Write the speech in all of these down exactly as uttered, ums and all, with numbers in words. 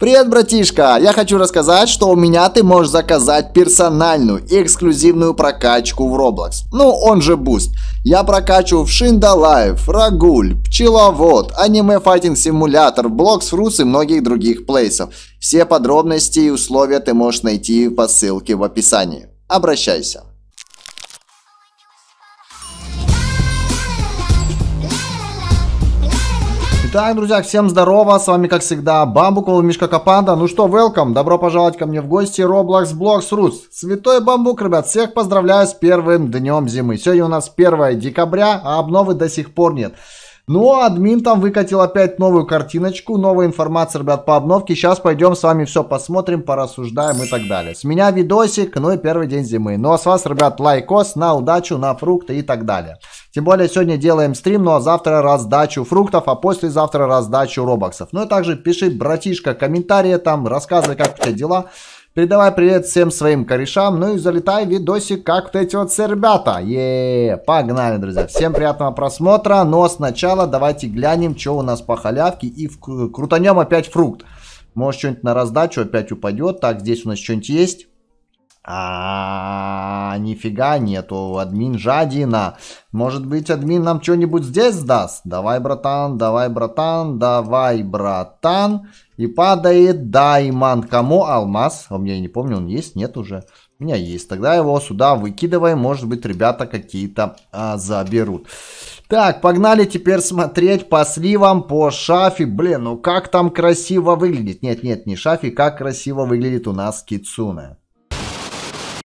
Привет, братишка! Я хочу рассказать, что у меня ты можешь заказать персональную и эксклюзивную прокачку в Roblox. Ну, он же буст. Я прокачиваю в Shindalife, Ragul, Пчеловод, Anime Fighting Simulator, Blox Fruits и многих других плейсов. Все подробности и условия ты можешь найти по ссылке в описании. Обращайся. Итак, друзья, всем здорово, с вами, как всегда, Бамбуков Мишка Копанда. Ну что, welcome, добро пожаловать ко мне в гости, Роблокс Блокс Рус. Святой бамбук, ребят, всех поздравляю с первым днем зимы. Сегодня у нас первое декабря, а обновы до сих пор нет. Ну, админ там выкатил опять новую картиночку, новая информация, ребят, по обновке. Сейчас пойдем с вами все посмотрим, порассуждаем и так далее. С меня видосик, ну и первый день зимы. Ну а с вас, ребят, лайкос на удачу, на фрукты и так далее. Тем более сегодня делаем стрим, ну а завтра раздачу фруктов, а послезавтра раздачу робоксов. Ну и также пиши, братишка, комментарии там, рассказывай, как у тебя дела. Передавай привет всем своим корешам, ну и залетай в видосик, как вот эти вот все ребята. Еее, погнали, друзья. Всем приятного просмотра, но сначала давайте глянем, что у нас по халявке, и в... крутанем опять фрукт. Может, что-нибудь на раздачу опять упадет. Так, здесь у нас что-нибудь есть. А, -а, а нифига нету, админ жадина. Может быть, админ нам что-нибудь здесь даст? Давай, братан, давай, братан, давай, братан. И падает даймонд. Кому алмаз? У меня, я не помню, он есть? Нет уже. У меня есть. Тогда его сюда выкидываем. Может быть, ребята какие-то а, заберут. Так, погнали теперь смотреть по сливам, по Шафи. Блин, ну как там красиво выглядит. Нет, нет, не Шафи. Как красиво выглядит у нас Кицуна.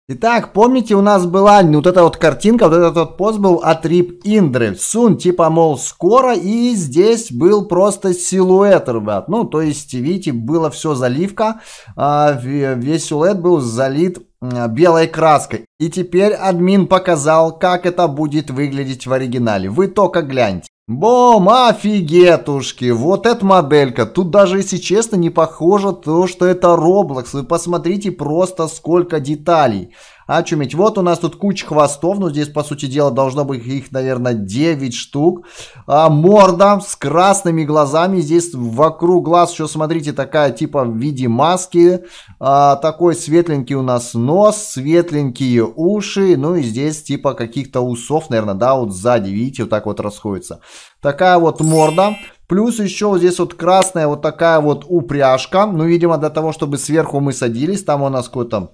Итак, помните, у нас была ну, вот эта вот картинка, вот этот вот пост был от Рип Индра Soon, типа, мол, скоро, и здесь был просто силуэт, ребят. Ну, то есть, видите, было все заливка, весь силуэт был залит белой краской. И теперь админ показал, как это будет выглядеть в оригинале. Вы только гляньте. Бом, офигетушки, вот эта моделька, тут даже, если честно, не похоже то, что это Roblox, вы посмотрите просто сколько деталей, очуметь, вот у нас тут куча хвостов, ну здесь, по сути дела, должно быть их, наверное, девять штук, а, морда с красными глазами, здесь вокруг глаз еще, смотрите, такая типа в виде маски, а, такой светленький у нас нос, светленькие уши, ну и здесь типа каких-то усов, наверное, да, вот сзади, видите, вот так вот расходится. Такая вот морда, плюс еще вот здесь вот красная вот такая вот упряжка, ну, видимо, для того, чтобы сверху мы садились, там у нас какое-то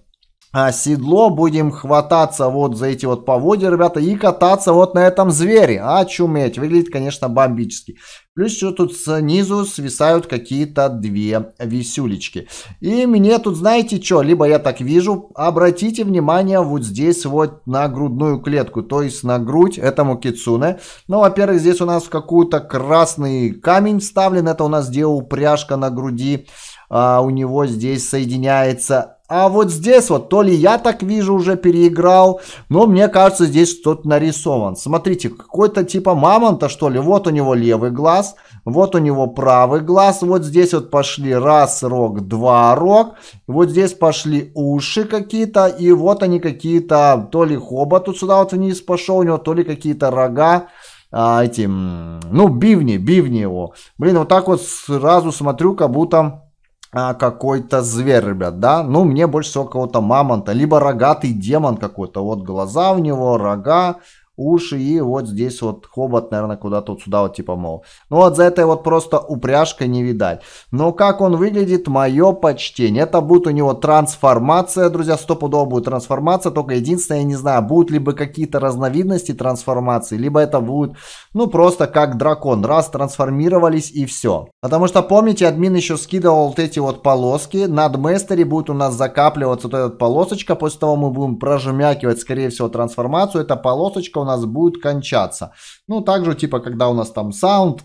а, седло, будем хвататься вот за эти вот поводья, ребята, и кататься вот на этом звере, очуметь, выглядит, конечно, бомбически. Плюс еще тут снизу свисают какие-то две висюлечки. И мне тут, знаете что, либо я так вижу, обратите внимание вот здесь вот на грудную клетку, то есть на грудь этому кицуне. Ну, во-первых, здесь у нас какой-то красный камень вставлен, это у нас где упряжка на груди, а у него здесь соединяется... А вот здесь вот, то ли я так вижу, уже переиграл, но мне кажется, здесь что-то нарисован. Смотрите, какой-то типа мамонта, что ли. Вот у него левый глаз, вот у него правый глаз. Вот здесь вот пошли раз рог, два рог. Вот здесь пошли уши какие-то. И вот они какие-то, то ли хобот тут сюда вот вниз пошел у него, то ли какие-то рога. А, эти, ну, бивни, бивни его. Блин, вот так вот сразу смотрю, как будто... А, какой-то зверь, ребят, да? Ну, мне больше всего кого-то мамонта, либо рогатый демон какой-то. Вот глаза у него, рога, уши и вот здесь вот хобот, наверное, куда-то вот сюда вот типа, мол. Ну, вот за этой вот просто упряжкой не видать. Но как он выглядит, мое почтение. Это будет у него трансформация, друзья, стопудово будет трансформация. Только единственное, я не знаю, будут либо какие-то разновидности трансформации, либо это будет... Ну, просто как дракон. Раз, трансформировались и все. Потому что, помните, админ еще скидывал вот эти вот полоски. На Дместере будет у нас закапливаться вот эта полосочка. После того мы будем прожмякивать, скорее всего, трансформацию. Эта полосочка у нас будет кончаться. Ну, также, типа, когда у нас там саунд,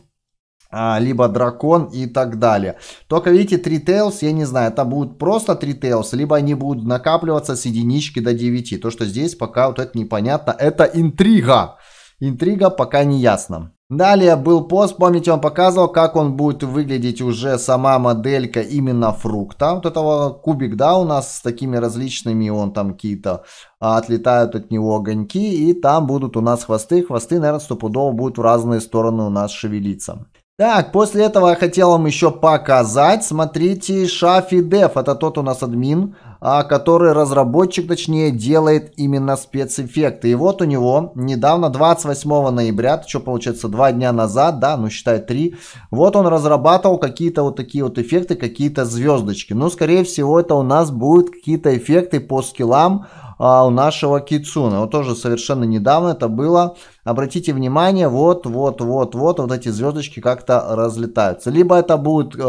а, либо дракон и так далее. Только, видите, три тейлс, я не знаю, это будут просто три тейлс, либо они будут накапливаться с единички до девяти. То, что здесь пока вот это непонятно. Это интрига. Интрига пока не ясна. Далее был пост, помните, он показывал, как он будет выглядеть уже сама моделька именно фрукта. Вот этого кубик, да, у нас с такими различными, он там какие-то а, отлетают от него огоньки. И там будут у нас хвосты. Хвосты, наверное, стопудово будут в разные стороны у нас шевелиться. Так, после этого я хотел вам еще показать, смотрите, Shafi Dev, это тот у нас админ, который разработчик, точнее, делает именно спецэффекты. И вот у него недавно, двадцать восьмого ноября, что получается, два дня назад, да, ну считай три, вот он разрабатывал какие-то вот такие вот эффекты, какие-то звездочки. Ну, скорее всего, это у нас будут какие-то эффекты по скиллам а, у нашего Кицуна. Вот тоже совершенно недавно это было. Обратите внимание, вот, вот, вот, вот, вот эти звездочки как-то разлетаются. Либо это будет э,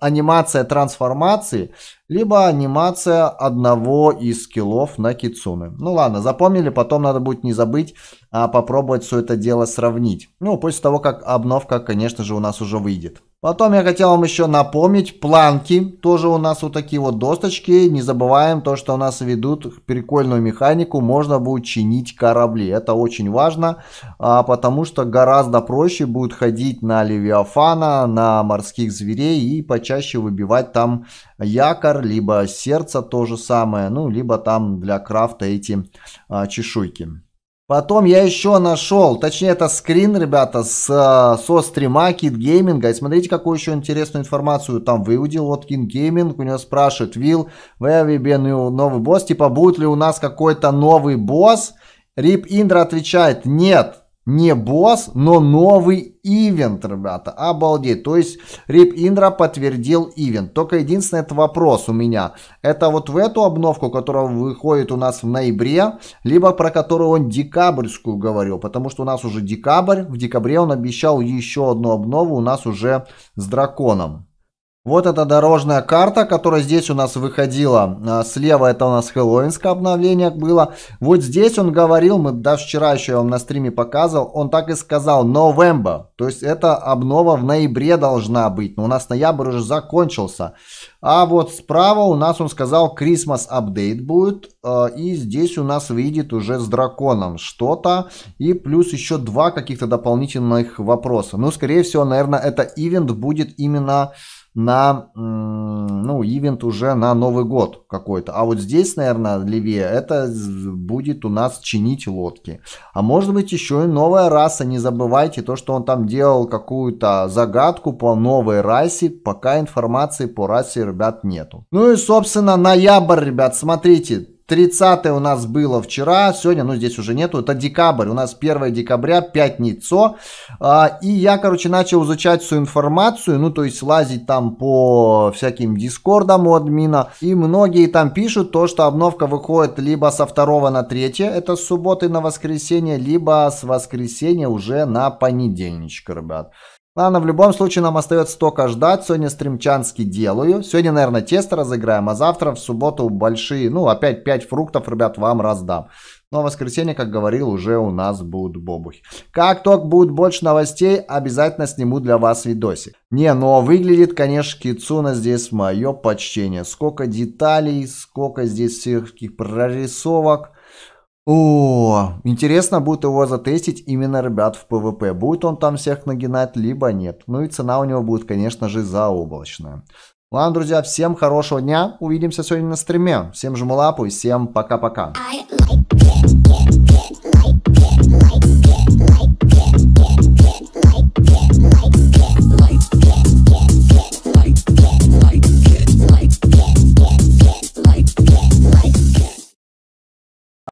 анимация трансформации, либо анимация одного из скиллов на Кицуне. Ну ладно, запомнили, потом надо будет не забыть а, попробовать все это дело сравнить. Ну, после того, как обновка, конечно же, у нас уже выйдет. Потом я хотел вам еще напомнить, планки, тоже у нас вот такие вот досточки. Не забываем то, что у нас ведут прикольную механику, можно будет чинить корабли. Это очень важно. Потому что гораздо проще будет ходить на Левиафана, на морских зверей и почаще выбивать там якорь, либо сердце, то же самое, ну, либо там для крафта эти а, чешуйки. Потом я еще нашел, точнее это скрин, ребята, с, со стрима Kid Gaming. И смотрите, какую еще интересную информацию там выудил вот Kid Gaming. У него спрашивает: Will, where we been, новый босс? Типа, будет ли у нас какой-то новый босс? Рип Индра отвечает: нет, не босс, но новый ивент, ребята, обалдеть. То есть Рип Индра подтвердил ивент. Только единственный это вопрос у меня. Это вот в эту обновку, которая выходит у нас в ноябре, либо про которую он декабрьскую говорил, потому что у нас уже декабрь, в декабре он обещал еще одну обнову у нас уже с драконом. Вот эта дорожная карта, которая здесь у нас выходила. Слева это у нас хэллоуинское обновление было. Вот здесь он говорил, мы даже вчера еще я вам на стриме показывал, он так и сказал: November. То есть это обнова в ноябре должна быть. Но у нас ноябрь уже закончился. А вот справа у нас он сказал: Christmas Update будет. И здесь у нас выйдет уже с драконом что-то. И плюс еще два каких-то дополнительных вопроса. Ну, скорее всего, наверное, это ивент будет именно... на, ну, ивент уже на Новый год какой-то. А вот здесь, наверное, левее, это будет у нас чинить лодки. А может быть еще и новая раса. Не забывайте то, что он там делал какую-то загадку по новой расе. Пока информации по расе, ребят, нету. Ну и, собственно, ноябрь, ребят, смотрите. тридцатое у нас было вчера, сегодня, ну, здесь уже нету, это декабрь, у нас первое декабря, пятница, а, и я, короче, начал изучать всю информацию, ну, то есть лазить там по всяким дискордам у админа, и многие там пишут то, что обновка выходит либо со второго на третье, это с субботы на воскресенье, либо с воскресенья уже на понедельничек, ребят. Ладно, в любом случае нам остается только ждать. Сегодня стримчанский делаю. Сегодня, наверное, тесто разыграем, а завтра в субботу большие, ну, опять пять фруктов, ребят, вам раздам. Но в воскресенье, как говорил, уже у нас будут бобухи. Как только будет больше новостей, обязательно сниму для вас видосик. Не, но выглядит, конечно, Кицуна здесь мое почтение. Сколько деталей, сколько здесь всех таких прорисовок. О, интересно будет его затестить именно, ребят, в ПВП. Будет он там всех нагинать, либо нет. Ну и цена у него будет, конечно же, заоблачная. Ладно, друзья, всем хорошего дня. Увидимся сегодня на стриме. Всем жму лапу и всем пока-пока.